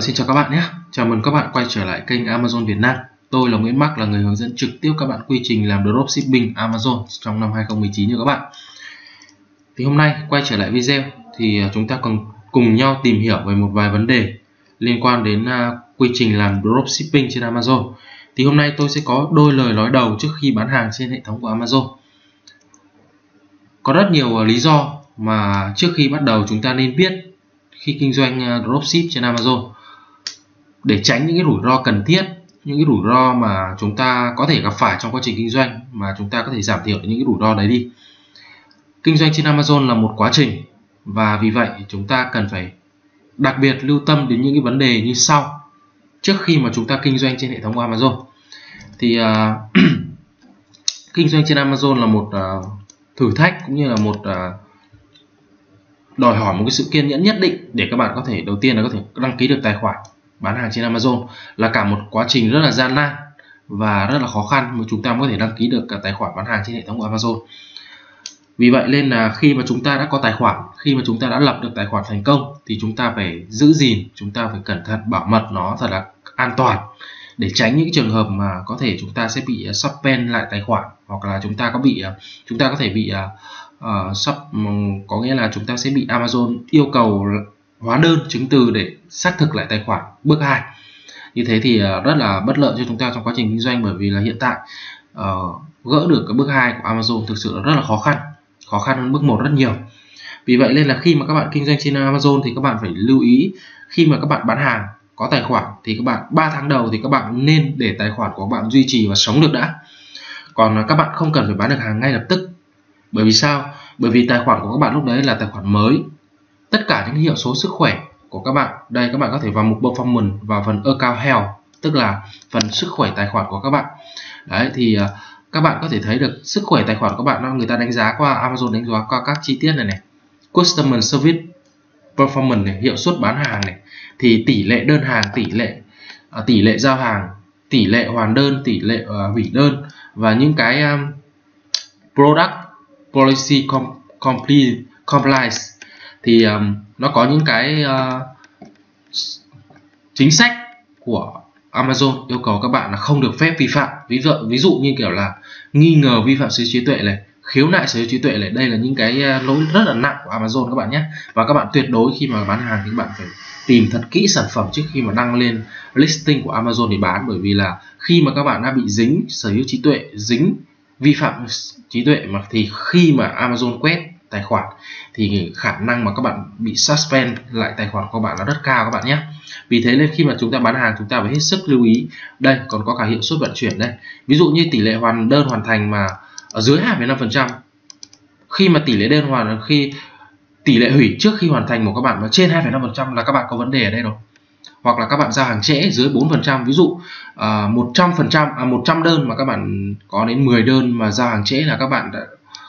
Xin chào các bạn nhé, chào mừng các bạn quay trở lại kênh Amazon Việt Nam. Tôi là Nguyễn Mark, là người hướng dẫn trực tiếp các bạn quy trình làm dropshipping Amazon trong năm 2019 như các bạn. Thì hôm nay quay trở lại video thì chúng ta cùng nhau tìm hiểu về một vài vấn đề liên quan đến quy trình làm dropshipping trên Amazon. Thì hôm nay tôi sẽ có đôi lời nói đầu trước khi bán hàng trên hệ thống của Amazon. Có rất nhiều lý do mà trước khi bắt đầu chúng ta nên biết khi kinh doanh dropship trên Amazon để tránh những cái rủi ro cần thiết, những cái rủi ro mà chúng ta có thể gặp phải trong quá trình kinh doanh, mà chúng ta có thể giảm thiểu những cái rủi ro đấy đi. Kinh doanh trên Amazon là một quá trình, và vì vậy chúng ta cần phải đặc biệt lưu tâm đến những cái vấn đề như sau trước khi mà chúng ta kinh doanh trên hệ thống của Amazon. Thì kinh doanh trên Amazon là một thử thách, cũng như là một đòi hỏi một cái sự kiên nhẫn nhất định để các bạn có thể, đầu tiên là có thể đăng ký được tài khoản bán hàng trên Amazon, là cả một quá trình rất là gian nan và rất là khó khăn mà chúng ta mới có thể đăng ký được cả tài khoản bán hàng trên hệ thống của Amazon. Vì vậy nên là khi mà chúng ta đã có tài khoản, khi mà chúng ta đã lập được tài khoản thành công thì chúng ta phải giữ gìn, chúng ta phải cẩn thận bảo mật nó thật là an toàn để tránh những trường hợp mà có thể chúng ta sẽ bị suspend lại tài khoản, hoặc là chúng ta có thể bị có nghĩa là chúng ta sẽ bị Amazon yêu cầu hóa đơn chứng từ để xác thực lại tài khoản bước 2. Như thế thì rất là bất lợi cho chúng ta trong quá trình kinh doanh, bởi vì là hiện tại gỡ được cái bước 2 của Amazon thực sự là rất là khó khăn hơn bước 1 rất nhiều. Vì vậy nên là khi mà các bạn kinh doanh trên Amazon thì các bạn phải lưu ý, khi mà các bạn bán hàng có tài khoản thì các bạn 3 tháng đầu thì các bạn nên để tài khoản của các bạn duy trì và sống được đã. Còn các bạn không cần phải bán được hàng ngay lập tức. Bởi vì sao? Bởi vì tài khoản của các bạn lúc đấy là tài khoản mới. Tất cả những hiệu số sức khỏe của các bạn, đây các bạn có thể vào mục performance và phần account health, tức là phần sức khỏe tài khoản của các bạn. Đấy thì các bạn có thể thấy được sức khỏe tài khoản của các bạn, người ta đánh giá qua Amazon, đánh giá qua các chi tiết này này. Customer service performance này, hiệu suất bán hàng này, thì tỷ lệ đơn hàng, tỷ lệ giao hàng, tỷ lệ hoàn đơn, tỷ lệ hủy đơn, và những cái product policy compliance thì nó có những cái chính sách của Amazon yêu cầu các bạn là không được phép vi phạm. Ví dụ như kiểu là nghi ngờ vi phạm sở hữu trí tuệ này, khiếu nại sở hữu trí tuệ này, đây là những cái lỗi rất là nặng của Amazon các bạn nhé. Và các bạn tuyệt đối khi mà bán hàng thì các bạn phải tìm thật kỹ sản phẩm trước khi mà đăng lên listing của Amazon để bán, bởi vì là khi mà các bạn đã bị dính sở hữu trí tuệ, dính vi phạm trí tuệ mà, thì khi mà Amazon quét tài khoản thì khả năng mà các bạn bị suspend lại tài khoản của bạn là rất cao các bạn nhé. Vì thế nên khi mà chúng ta bán hàng chúng ta phải hết sức lưu ý. Đây còn có cả hiệu suất vận chuyển đây. Ví dụ như tỷ lệ hoàn đơn hoàn thành mà ở dưới 2,5%. Khi mà tỷ lệ đơn hoàn, khi tỷ lệ hủy trước khi hoàn thành của các bạn mà trên 2,5% là các bạn có vấn đề ở đây rồi. Hoặc là các bạn giao hàng trễ dưới 4%, ví dụ 100 đơn mà các bạn có đến 10 đơn mà giao hàng trễ là các bạn đã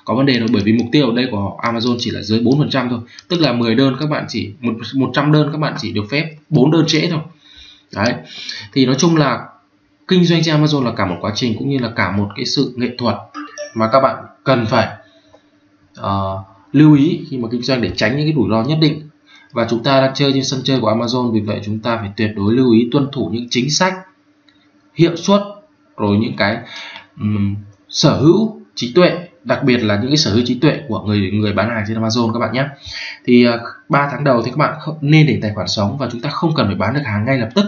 có vấn đề rồi, bởi vì mục tiêu ở đây của họ Amazon chỉ là dưới 4% thôi, tức là 10 đơn các bạn chỉ 100 đơn các bạn chỉ được phép 4 đơn trễ thôi. Đấy. Thì nói chung là kinh doanh trên Amazon là cả một quá trình, cũng như là cả một cái sự nghệ thuật mà các bạn cần phải lưu ý khi mà kinh doanh để tránh những cái rủi ro nhất định. Và chúng ta đang chơi trên sân chơi của Amazon, vì vậy chúng ta phải tuyệt đối lưu ý tuân thủ những chính sách, hiệu suất, rồi những cái sở hữu trí tuệ, đặc biệt là những cái sở hữu trí tuệ của người bán hàng trên Amazon các bạn nhé. Thì 3 tháng đầu thì các bạn nên để tài khoản sống, và chúng ta không cần phải bán được hàng ngay lập tức.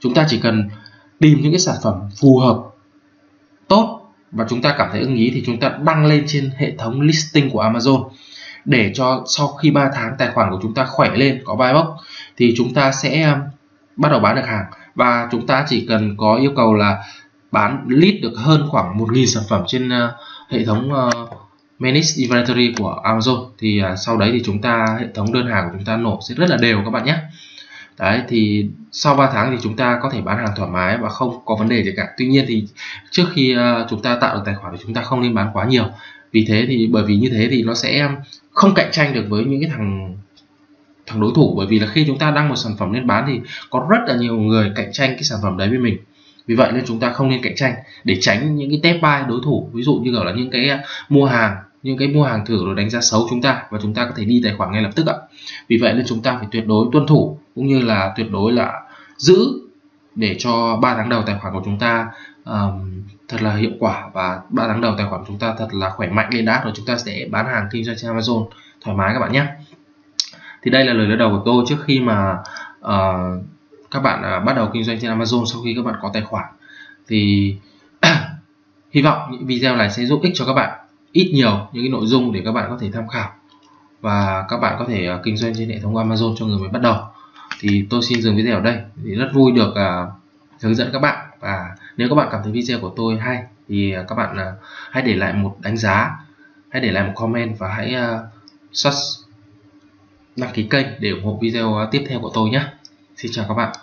Chúng ta chỉ cần tìm những cái sản phẩm phù hợp, tốt và chúng ta cảm thấy ưng ý thì chúng ta đăng lên trên hệ thống listing của Amazon, để cho sau khi 3 tháng tài khoản của chúng ta khỏe lên, có buy box thì chúng ta sẽ bắt đầu bán được hàng. Và chúng ta chỉ cần có yêu cầu là bán list được hơn khoảng 1.000 sản phẩm trên hệ thống Manage Inventory của Amazon, thì sau đấy thì chúng ta, hệ thống đơn hàng của chúng ta nổ sẽ rất là đều các bạn nhé. Đấy thì sau 3 tháng thì chúng ta có thể bán hàng thoải mái và không có vấn đề gì cả. Tuy nhiên thì trước khi chúng ta tạo được tài khoản thì chúng ta không nên bán quá nhiều. Vì thế thì bởi vì như thế thì nó sẽ không cạnh tranh được với những cái thằng đối thủ, bởi vì là khi chúng ta đăng một sản phẩm lên bán thì có rất là nhiều người cạnh tranh cái sản phẩm đấy với mình. Vì vậy nên chúng ta không nên cạnh tranh để tránh những cái test buy đối thủ, ví dụ như kiểu là những cái mua hàng thử rồi đánh giá xấu chúng ta, và chúng ta có thể đi tài khoản ngay lập tức ạ. Vì vậy nên chúng ta phải tuyệt đối tuân thủ cũng như là tuyệt đối là giữ để cho 3 tháng đầu tài khoản của chúng ta thật là hiệu quả, và 3 tháng đầu tài khoản của chúng ta thật là khỏe mạnh lên đã, rồi chúng ta sẽ bán hàng kinh doanh trên Amazon thoải mái các bạn nhé. Thì đây là lời đầu của tôi trước khi mà các bạn bắt đầu kinh doanh trên Amazon sau khi các bạn có tài khoản. Thì hy vọng những video này sẽ giúp ích cho các bạn ít nhiều những cái nội dung để các bạn có thể tham khảo và các bạn có thể kinh doanh trên hệ thống Amazon cho người mới bắt đầu. Thì tôi xin dừng video ở đây, thì rất vui được hướng dẫn các bạn, và nếu các bạn cảm thấy video của tôi hay thì các bạn hãy để lại một đánh giá, hãy để lại một comment và hãy đăng ký kênh để ủng hộ video tiếp theo của tôi nhé. Xin chào các bạn.